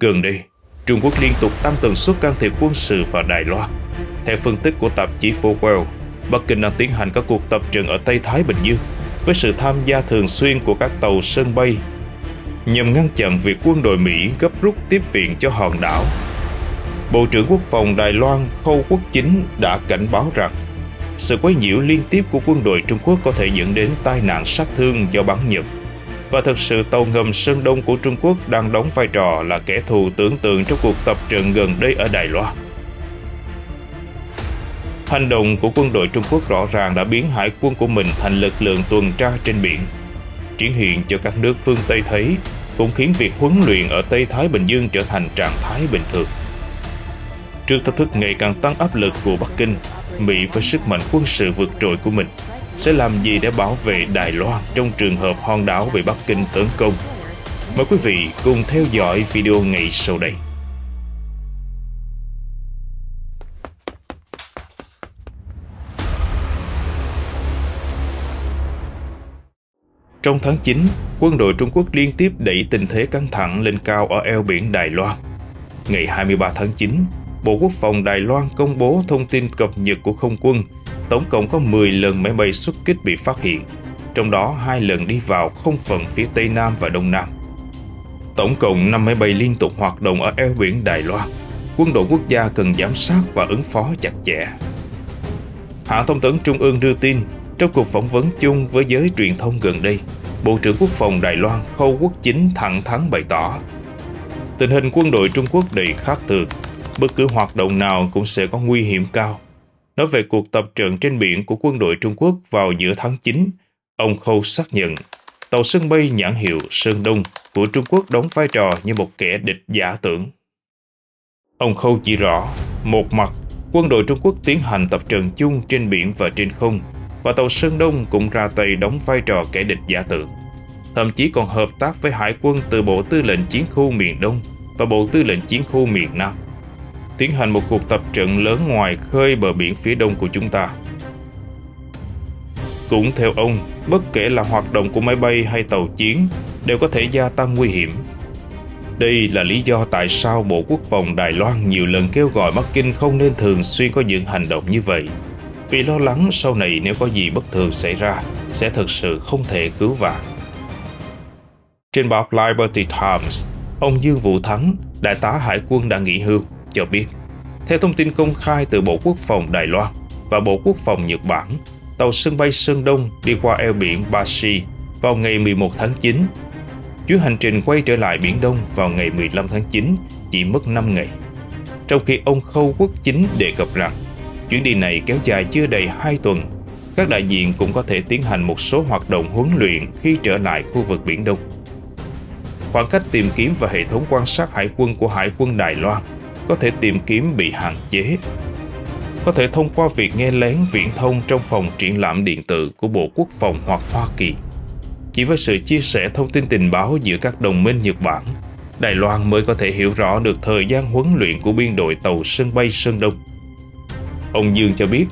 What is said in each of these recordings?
Gần đây, Trung Quốc liên tục tăng tần suất can thiệp quân sự vào Đài Loan. Theo phân tích của tạp chí ForWorld, Bắc Kinh đang tiến hành các cuộc tập trận ở Tây Thái Bình Dương với sự tham gia thường xuyên của các tàu sân bay nhằm ngăn chặn việc quân đội Mỹ gấp rút tiếp viện cho hòn đảo. Bộ trưởng Quốc phòng Đài Loan Khâu Quốc Chính đã cảnh báo rằng sự quấy nhiễu liên tiếp của quân đội Trung Quốc có thể dẫn đến tai nạn sát thương do bắn Nhật. Và thật sự tàu ngầm Sơn Đông của Trung Quốc đang đóng vai trò là kẻ thù tưởng tượng trong cuộc tập trận gần đây ở Đài Loan. Hành động của quân đội Trung Quốc rõ ràng đã biến hải quân của mình thành lực lượng tuần tra trên biển. Triển hiện cho các nước phương Tây thấy cũng khiến việc huấn luyện ở Tây Thái Bình Dương trở thành trạng thái bình thường. Trước thách thức ngày càng tăng áp lực của Bắc Kinh, Mỹ với sức mạnh quân sự vượt trội của mình sẽ làm gì để bảo vệ Đài Loan trong trường hợp hòn đảo bị Bắc Kinh tấn công? Mời quý vị cùng theo dõi video ngày sau đây. Trong tháng 9, quân đội Trung Quốc liên tiếp đẩy tình thế căng thẳng lên cao ở eo biển Đài Loan. Ngày 23 tháng 9, Bộ Quốc phòng Đài Loan công bố thông tin cập nhật của không quân. Tổng cộng có 10 lần máy bay xuất kích bị phát hiện, trong đó 2 lần đi vào không phận phía Tây Nam và Đông Nam. Tổng cộng 5 máy bay liên tục hoạt động ở eo biển Đài Loan. Quân đội quốc gia cần giám sát và ứng phó chặt chẽ. Hãng thông tấn Trung ương đưa tin, trong cuộc phỏng vấn chung với giới truyền thông gần đây, Bộ trưởng Quốc phòng Đài Loan Khâu Quốc Chính thẳng thắn bày tỏ tình hình quân đội Trung Quốc đầy khác thường, bất cứ hoạt động nào cũng sẽ có nguy hiểm cao. Nói về cuộc tập trận trên biển của quân đội Trung Quốc vào giữa tháng 9, ông Khâu xác nhận tàu sân bay nhãn hiệu Sơn Đông của Trung Quốc đóng vai trò như một kẻ địch giả tưởng. Ông Khâu chỉ rõ, một mặt, quân đội Trung Quốc tiến hành tập trận chung trên biển và trên không, và tàu Sơn Đông cũng ra tay đóng vai trò kẻ địch giả tưởng. Thậm chí còn hợp tác với hải quân từ Bộ Tư lệnh Chiến khu miền Đông và Bộ Tư lệnh Chiến khu miền Nam, tiến hành một cuộc tập trận lớn ngoài khơi bờ biển phía đông của chúng ta. Cũng theo ông, bất kể là hoạt động của máy bay hay tàu chiến đều có thể gia tăng nguy hiểm. Đây là lý do tại sao Bộ Quốc phòng Đài Loan nhiều lần kêu gọi Bắc Kinh không nên thường xuyên có những hành động như vậy, vì lo lắng sau này nếu có gì bất thường xảy ra sẽ thực sự không thể cứu vãn. Trên báo Liberty Times, ông Dương Vũ Thắng, đại tá hải quân đã nghỉ hưu, cho biết, theo thông tin công khai từ Bộ Quốc phòng Đài Loan và Bộ Quốc phòng Nhật Bản, tàu sân bay Sơn Đông đi qua eo biển Bashi vào ngày 11 tháng 9. Chuyến hành trình quay trở lại Biển Đông vào ngày 15 tháng 9 chỉ mất 5 ngày. Trong khi ông Khâu Quốc Chính đề cập rằng chuyến đi này kéo dài chưa đầy 2 tuần, các đại diện cũng có thể tiến hành một số hoạt động huấn luyện khi trở lại khu vực Biển Đông. Khoảng cách tìm kiếm và hệ thống quan sát hải quân của Hải quân Đài Loan có thể tìm kiếm bị hạn chế, có thể thông qua việc nghe lén viễn thông trong phòng triển lãm điện tử của Bộ Quốc phòng hoặc Hoa Kỳ. Chỉ với sự chia sẻ thông tin tình báo giữa các đồng minh Nhật Bản, Đài Loan mới có thể hiểu rõ được thời gian huấn luyện của biên đội tàu sân bay Sơn Đông. Ông Dương cho biết,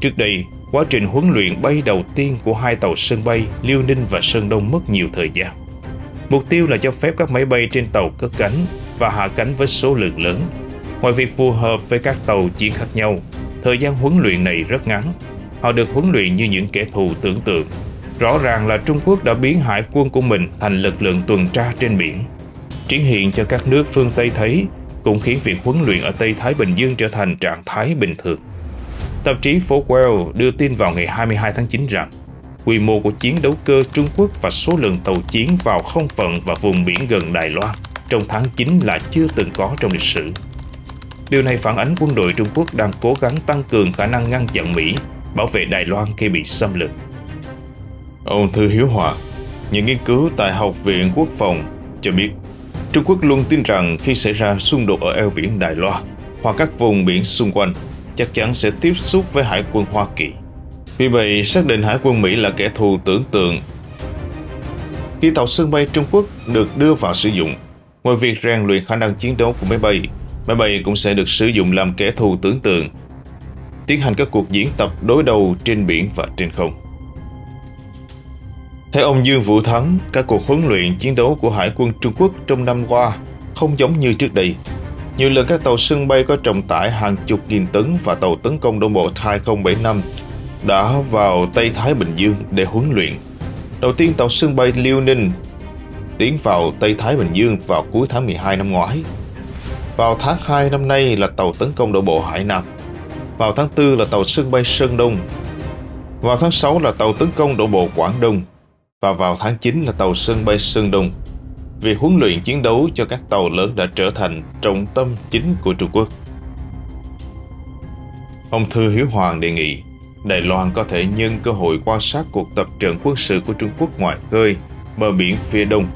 trước đây, quá trình huấn luyện bay đầu tiên của hai tàu sân bay Liêu Ninh và Sơn Đông mất nhiều thời gian. Mục tiêu là cho phép các máy bay trên tàu cất cánh và hạ cánh với số lượng lớn. Ngoài việc phù hợp với các tàu chiến khác nhau, thời gian huấn luyện này rất ngắn. Họ được huấn luyện như những kẻ thù tưởng tượng. Rõ ràng là Trung Quốc đã biến hải quân của mình thành lực lượng tuần tra trên biển. Triển hiện cho các nước phương Tây thấy, cũng khiến việc huấn luyện ở Tây Thái Bình Dương trở thành trạng thái bình thường. Tạp chí ForWorld đưa tin vào ngày 22 tháng 9 rằng, quy mô của chiến đấu cơ Trung Quốc và số lượng tàu chiến vào không phận và vùng biển gần Đài Loan trong tháng 9 là chưa từng có trong lịch sử. Điều này phản ánh quân đội Trung Quốc đang cố gắng tăng cường khả năng ngăn chặn Mỹ, bảo vệ Đài Loan khi bị xâm lược. Ông Thư Hiếu Hòa, nhà nghiên cứu tại Học viện Quốc phòng, cho biết Trung Quốc luôn tin rằng khi xảy ra xung đột ở eo biển Đài Loan hoặc các vùng biển xung quanh, chắc chắn sẽ tiếp xúc với Hải quân Hoa Kỳ. Vì vậy, xác định Hải quân Mỹ là kẻ thù tưởng tượng. Khi tàu sân bay Trung Quốc được đưa vào sử dụng, ngoài việc rèn luyện khả năng chiến đấu của máy bay cũng sẽ được sử dụng làm kẻ thù tưởng tượng, tiến hành các cuộc diễn tập đối đầu trên biển và trên không. Theo ông Dương Vũ Thắng, các cuộc huấn luyện chiến đấu của Hải quân Trung Quốc trong năm qua không giống như trước đây. Nhiều lần các tàu sân bay có trọng tải hàng chục nghìn tấn và tàu tấn công đổ bộ Thai 075 đã vào Tây Thái Bình Dương để huấn luyện. Đầu tiên, tàu sân bay Liêu Ninh tiến vào Tây Thái Bình Dương vào cuối tháng 12 năm ngoái. Vào tháng 2 năm nay là tàu tấn công đổ bộ Hải Nam. Vào tháng 4 là tàu sân bay Sơn Đông. Vào tháng 6 là tàu tấn công đổ bộ Quảng Đông. Và vào tháng 9 là tàu sân bay Sơn Đông. Việc huấn luyện chiến đấu cho các tàu lớn đã trở thành trọng tâm chính của Trung Quốc. Ông Thư Hiếu Hòa đề nghị Đài Loan có thể nhân cơ hội quan sát cuộc tập trận quân sự của Trung Quốc ngoài khơi, bờ biển phía đông,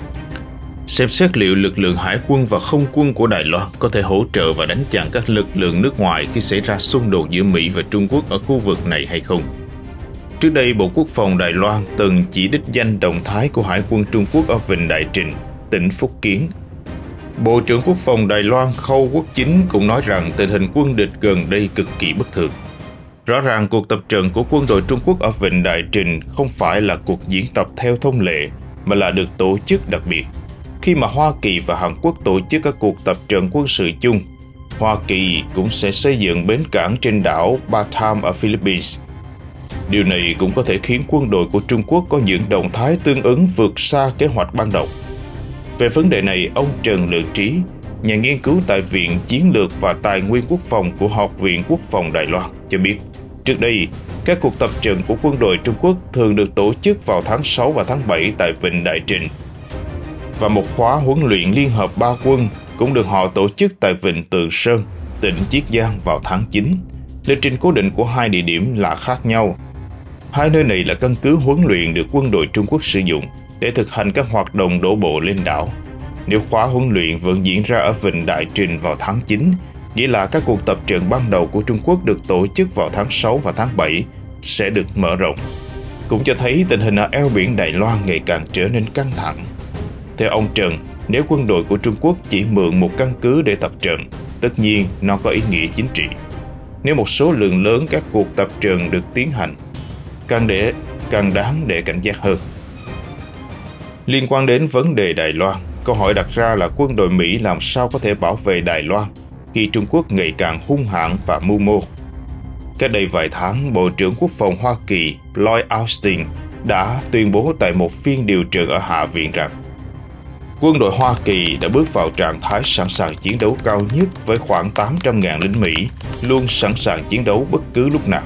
xem xét liệu lực lượng hải quân và không quân của Đài Loan có thể hỗ trợ và đánh chặn các lực lượng nước ngoài khi xảy ra xung đột giữa Mỹ và Trung Quốc ở khu vực này hay không. Trước đây, Bộ Quốc phòng Đài Loan từng chỉ đích danh động thái của Hải quân Trung Quốc ở Vịnh Đại Trịnh, tỉnh Phúc Kiến. Bộ trưởng Quốc phòng Đài Loan Khâu Quốc Chính cũng nói rằng tình hình quân địch gần đây cực kỳ bất thường. Rõ ràng cuộc tập trận của quân đội Trung Quốc ở Vịnh Đại Trịnh không phải là cuộc diễn tập theo thông lệ mà là được tổ chức đặc biệt. Khi mà Hoa Kỳ và Hàn Quốc tổ chức các cuộc tập trận quân sự chung, Hoa Kỳ cũng sẽ xây dựng bến cảng trên đảo Batam ở Philippines. Điều này cũng có thể khiến quân đội của Trung Quốc có những động thái tương ứng vượt xa kế hoạch ban đầu. Về vấn đề này, ông Trần Lượng Trí, nhà nghiên cứu tại Viện Chiến lược và Tài nguyên Quốc phòng của Học viện Quốc phòng Đài Loan cho biết, trước đây, các cuộc tập trận của quân đội Trung Quốc thường được tổ chức vào tháng 6 và tháng 7 tại Vịnh Đại Trịnh. Và một khóa huấn luyện liên hợp ba quân cũng được họ tổ chức tại Vịnh Tường Sơn, tỉnh Chiết Giang vào tháng 9. Lịch trình cố định của hai địa điểm là khác nhau. Hai nơi này là căn cứ huấn luyện được quân đội Trung Quốc sử dụng để thực hành các hoạt động đổ bộ lên đảo. Nếu khóa huấn luyện vẫn diễn ra ở Vịnh Đại Trịnh vào tháng 9, nghĩa là các cuộc tập trận ban đầu của Trung Quốc được tổ chức vào tháng 6 và tháng 7 sẽ được mở rộng, cũng cho thấy tình hình ở eo biển Đài Loan ngày càng trở nên căng thẳng. Theo ông Trần, nếu quân đội của Trung Quốc chỉ mượn một căn cứ để tập trận, tất nhiên nó có ý nghĩa chính trị. Nếu một số lượng lớn các cuộc tập trận được tiến hành, càng đáng để cảnh giác hơn. Liên quan đến vấn đề Đài Loan, câu hỏi đặt ra là quân đội Mỹ làm sao có thể bảo vệ Đài Loan khi Trung Quốc ngày càng hung hãn và mưu mô. Cách đây vài tháng, Bộ trưởng Quốc phòng Hoa Kỳ Lloyd Austin đã tuyên bố tại một phiên điều trần ở Hạ viện rằng quân đội Hoa Kỳ đã bước vào trạng thái sẵn sàng chiến đấu cao nhất với khoảng 800.000 lính Mỹ, luôn sẵn sàng chiến đấu bất cứ lúc nào.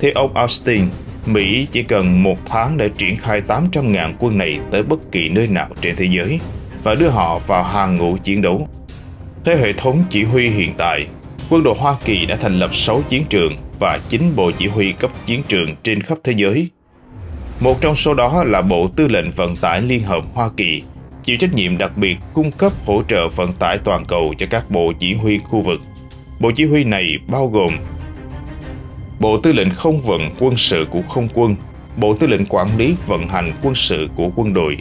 Theo ông Austin, Mỹ chỉ cần một tháng để triển khai 800.000 quân này tới bất kỳ nơi nào trên thế giới và đưa họ vào hàng ngũ chiến đấu. Theo hệ thống chỉ huy hiện tại, quân đội Hoa Kỳ đã thành lập 6 chiến trường và 9 bộ chỉ huy cấp chiến trường trên khắp thế giới. Một trong số đó là Bộ Tư lệnh Vận tải Liên hợp Hoa Kỳ, chịu trách nhiệm đặc biệt cung cấp hỗ trợ vận tải toàn cầu cho các bộ chỉ huy khu vực. Bộ chỉ huy này bao gồm Bộ Tư lệnh Không vận quân sự của Không quân, Bộ Tư lệnh Quản lý vận hành quân sự của quân đội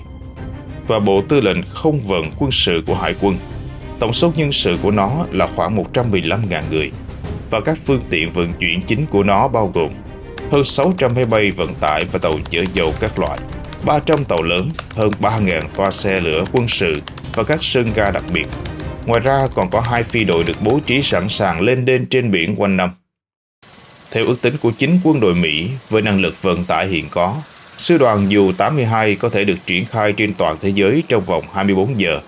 và Bộ Tư lệnh Không vận quân sự của Hải quân. Tổng số nhân sự của nó là khoảng 115.000 người và các phương tiện vận chuyển chính của nó bao gồm hơn 600 máy bay vận tải và tàu chở dầu các loại, 300 tàu lớn, hơn 3.000 toa xe lửa quân sự và các sân ga đặc biệt. Ngoài ra còn có 2 phi đội được bố trí sẵn sàng lên đên trên biển quanh năm. Theo ước tính của chính quân đội Mỹ, với năng lực vận tải hiện có, sư đoàn dù 82 có thể được triển khai trên toàn thế giới trong vòng 24 giờ,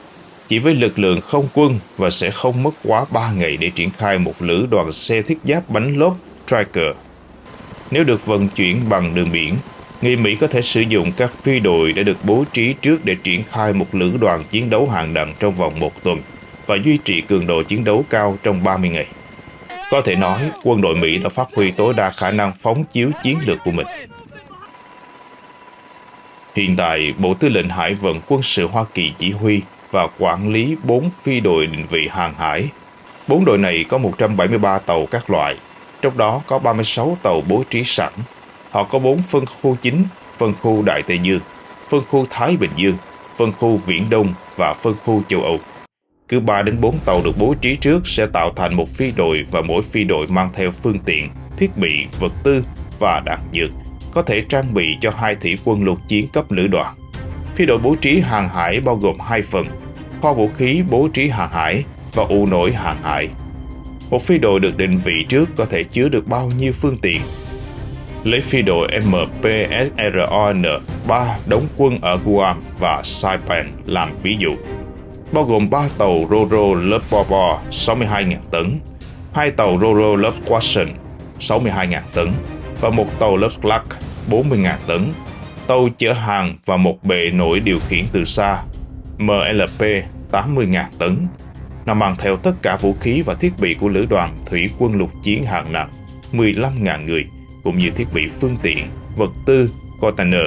chỉ với lực lượng không quân và sẽ không mất quá 3 ngày để triển khai một lữ đoàn xe thiết giáp bánh lốp Tracker. Nếu được vận chuyển bằng đường biển, người Mỹ có thể sử dụng các phi đội đã được bố trí trước để triển khai một lữ đoàn chiến đấu hạng nặng trong vòng 1 tuần và duy trì cường độ chiến đấu cao trong 30 ngày. Có thể nói, quân đội Mỹ đã phát huy tối đa khả năng phóng chiếu chiến lược của mình. Hiện tại, Bộ Tư lệnh Hải vận quân sự Hoa Kỳ chỉ huy và quản lý 4 phi đội định vị hàng hải. 4 đội này có 173 tàu các loại, trong đó có 36 tàu bố trí sẵn. Họ có 4 phân khu chính, phân khu Đại Tây Dương, phân khu Thái Bình Dương, phân khu Viễn Đông và phân khu châu Âu. Cứ 3 đến 4 tàu được bố trí trước sẽ tạo thành một phi đội và mỗi phi đội mang theo phương tiện, thiết bị, vật tư và đạn dược, có thể trang bị cho 2 thủy quân lục chiến cấp lữ đoàn. Phi đội bố trí hàng hải bao gồm 2 phần. kho vũ khí bố trí hàng hải và ụ nổi hàng hải. Một phi đội được định vị trước có thể chứa được bao nhiêu phương tiện? Lấy phi đội MPSRON-3 đóng quân ở Guam và Saipan làm ví dụ, bao gồm 3 tàu Ro-Ro lớp Bo-Bo 62.000 tấn, 2 tàu Ro-Ro lớp Watson 62.000 tấn và một tàu lớp Clark 40.000 tấn, tàu chở hàng và một bệ nổi điều khiển từ xa MLP 80.000 tấn, nó mang theo tất cả vũ khí và thiết bị của lữ đoàn thủy quân lục chiến hạng nặng 15.000 người, cũng như thiết bị phương tiện, vật tư, container,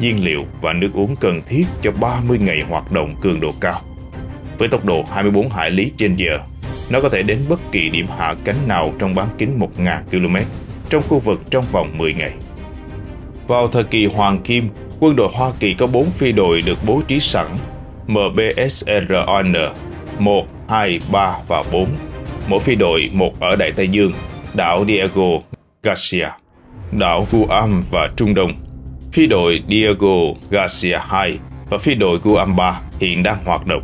nhiên liệu và nước uống cần thiết cho 30 ngày hoạt động cường độ cao. Với tốc độ 24 hải lý trên giờ, nó có thể đến bất kỳ điểm hạ cánh nào trong bán kính 1.000 km trong khu vực trong vòng 10 ngày. Vào thời kỳ Hoàng Kim, quân đội Hoa Kỳ có 4 phi đội được bố trí sẵn MPSRON 1, 2, 3 và 4. Mỗi phi đội một ở Đại Tây Dương, đảo Diego Garcia, đảo Guam và Trung Đông. Phi đội Diego Garcia 2 và phi đội Guam 3 hiện đang hoạt động.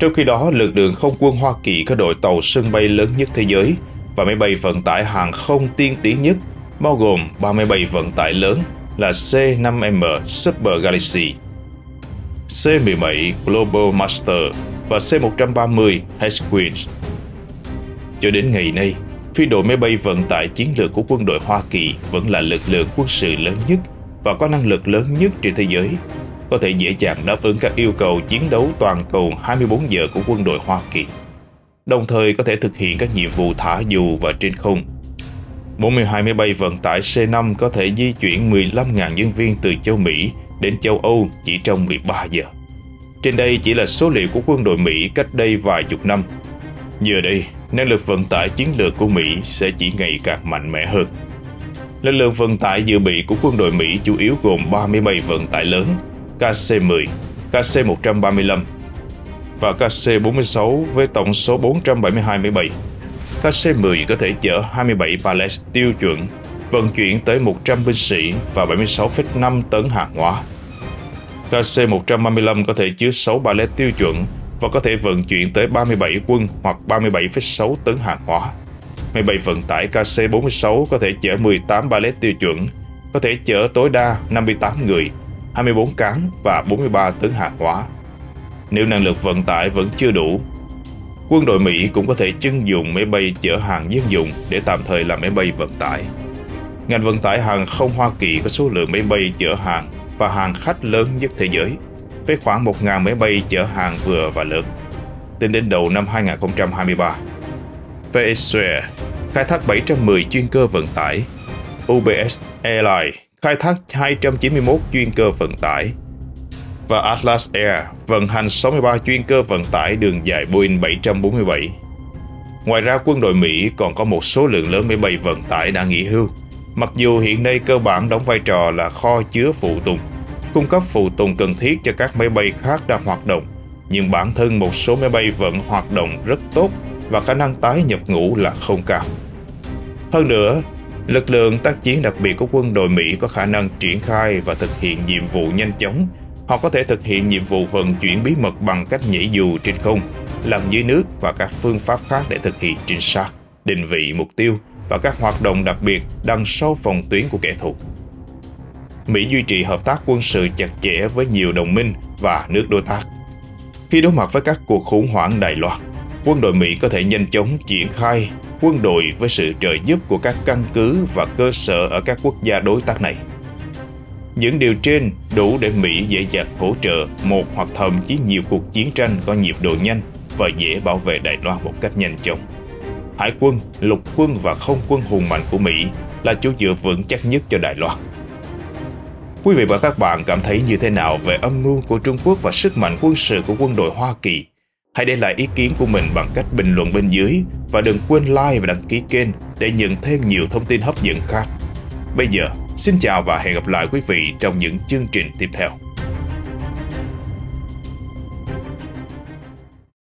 Trong khi đó, lực lượng không quân Hoa Kỳ có đội tàu sân bay lớn nhất thế giới và máy bay vận tải hàng không tiên tiến nhất, bao gồm 3 máy bay vận tải lớn là C-5M Super Galaxy, C-17 Global Master và C-130 Hercules. Cho đến ngày nay, phi đội máy bay vận tải chiến lược của quân đội Hoa Kỳ vẫn là lực lượng quân sự lớn nhất và có năng lực lớn nhất trên thế giới, có thể dễ dàng đáp ứng các yêu cầu chiến đấu toàn cầu 24 giờ của quân đội Hoa Kỳ, đồng thời có thể thực hiện các nhiệm vụ thả dù và trên không. 42 máy bay vận tải C-5 có thể di chuyển 15.000 nhân viên từ châu Mỹ đến châu Âu chỉ trong 13 giờ. Trên đây chỉ là số liệu của quân đội Mỹ cách đây vài chục năm. Giờ đây, năng lực vận tải chiến lược của Mỹ sẽ chỉ ngày càng mạnh mẽ hơn. Lực lượng vận tải dự bị của quân đội Mỹ chủ yếu gồm 3 máy bay vận tải lớn KC-10, KC-135 và KC-46 với tổng số 472 máy bay. KC-10 có thể chở 27 pallet tiêu chuẩn, vận chuyển tới 100 binh sĩ và 76,5 tấn hàng hóa. KC-135 có thể chứa 6 pallet tiêu chuẩn và có thể vận chuyển tới 37 quân hoặc 37,6 tấn hàng hóa. Máy bay vận tải KC-46 có thể chở 18 pallet tiêu chuẩn, có thể chở tối đa 58 người, 24 cán và 43 tấn hàng hóa. Nếu năng lực vận tải vẫn chưa đủ, quân đội Mỹ cũng có thể chưng dụng máy bay chở hàng dân dụng để tạm thời làm máy bay vận tải. Ngành vận tải hàng không Hoa Kỳ có số lượng máy bay chở hàng và hàng khách lớn nhất thế giới, với khoảng 1.000 máy bay chở hàng vừa và lớn, tính đến đầu năm 2023. Israel khai thác 710 chuyên cơ vận tải, UBS Airlines khai thác 291 chuyên cơ vận tải và Atlas Air vận hành 63 chuyên cơ vận tải đường dài Boeing 747. Ngoài ra, quân đội Mỹ còn có một số lượng lớn máy bay vận tải đã nghỉ hưu, mặc dù hiện nay cơ bản đóng vai trò là kho chứa phụ tùng, cung cấp phụ tùng cần thiết cho các máy bay khác đang hoạt động, nhưng bản thân một số máy bay vẫn hoạt động rất tốt và khả năng tái nhập ngũ là không cao. Hơn nữa, lực lượng tác chiến đặc biệt của quân đội Mỹ có khả năng triển khai và thực hiện nhiệm vụ nhanh chóng. Họ có thể thực hiện nhiệm vụ vận chuyển bí mật bằng cách nhảy dù trên không, lặn dưới nước và các phương pháp khác để thực hiện trinh sát, định vị mục tiêu và các hoạt động đặc biệt đằng sau phòng tuyến của kẻ thù. Mỹ duy trì hợp tác quân sự chặt chẽ với nhiều đồng minh và nước đối tác. Khi đối mặt với các cuộc khủng hoảng Đài Loan, quân đội Mỹ có thể nhanh chóng triển khai quân đội với sự trợ giúp của các căn cứ và cơ sở ở các quốc gia đối tác này. Những điều trên đủ để Mỹ dễ dàng hỗ trợ một hoặc thậm chí nhiều cuộc chiến tranh có nhịp độ nhanh và dễ bảo vệ Đài Loan một cách nhanh chóng. Hải quân, lục quân và không quân hùng mạnh của Mỹ là chỗ dựa vững chắc nhất cho Đài Loan. Quý vị và các bạn cảm thấy như thế nào về âm mưu của Trung Quốc và sức mạnh quân sự của quân đội Hoa Kỳ? Hãy để lại ý kiến của mình bằng cách bình luận bên dưới và đừng quên like và đăng ký kênh để nhận thêm nhiều thông tin hấp dẫn khác. Bây giờ, xin chào và hẹn gặp lại quý vị trong những chương trình tiếp theo.